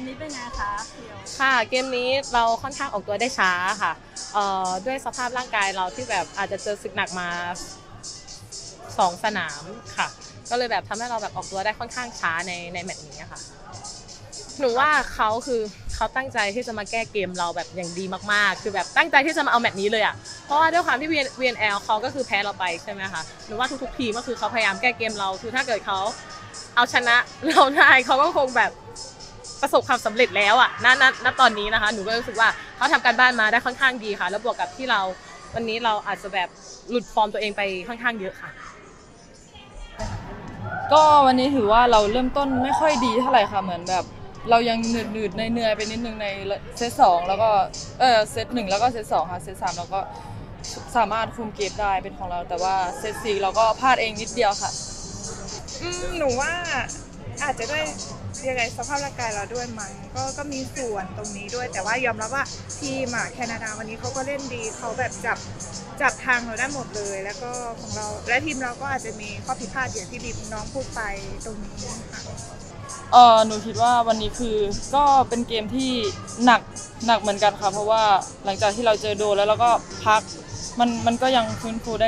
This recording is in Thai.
มนี้เป็นไงคะค่ะเกมนี้เราค่อนข้างออกตัวได้ช้าค่ะด้วยสภาพร่างกายเราที่แบบอาจจะเจอศึกหนักมา2 สนามค่ะก็เลยแบบทำให้เราแบบออกตัวได้ค่อนข้างช้าในแมตช์นี้ค่ะหนูว่าเขาตั้งใจที่จะมาแก้เกมเราแบบอย่างดีมากๆคือแบบตั้งใจที่จะมาเอาแมตช์นี้เลยอ่ะเพราะว่าด้วยความที่ VNL เขาก็คือแพ้เราไปใช่ไหมคะหนูว่าทุกๆทีมก็คือเขาพยายามแก้เกมเราคือถ้าเกิดเขาเอาชนะเราได้เขาก็คงแบบประสบความสำเร็จแล้วอ่ะณตอนนี้นะคะหนูก็รู้สึกว่าเขาทำการบ้านมาได้ค่อนข้างดีค่ะแล้วบวกกับที่เราวันนี้เราอาจจะแบบหลุดฟอร์มตัวเองไปค่อนข้างเยอะค่ะก็วันนี้ถือว่าเราเริ่มต้นไม่ค่อยดีเท่าไหร่ค่ะเหมือนแบบเรายังหนืดๆเหนื่อยๆไปนิดนึงในเซต2แล้วก็เซต1แล้วก็เซต2ค่ะเซต3เราก็สามารถคุมเกมได้เป็นของเราแต่ว่าเซต4เราก็พลาดเองนิดเดียวค่ะหนูว่าอาจจะด้วยยังไงสภาพร่างกายเราด้วยมันก็มีส่วนตรงนี้ด้วยแต่ว่ายอมรับว่าทีมแคนาดาวันนี้เขาก็เล่นดีเขาแบบจับทางเราได้หมดเลยแล้วก็ของเราและทีมเราก็อาจจะมีข้อผิดพลาดอย่างที่บีมน้องพูดไปตรงนี้ค่ะหนูคิดว่าวันนี้คือก็เป็นเกมที่หนักเหมือนกันค่ะเพราะว่าหลังจากที่เราเจอโดนแล้วเราก็พักมันก็ยังฟื้นฟูได้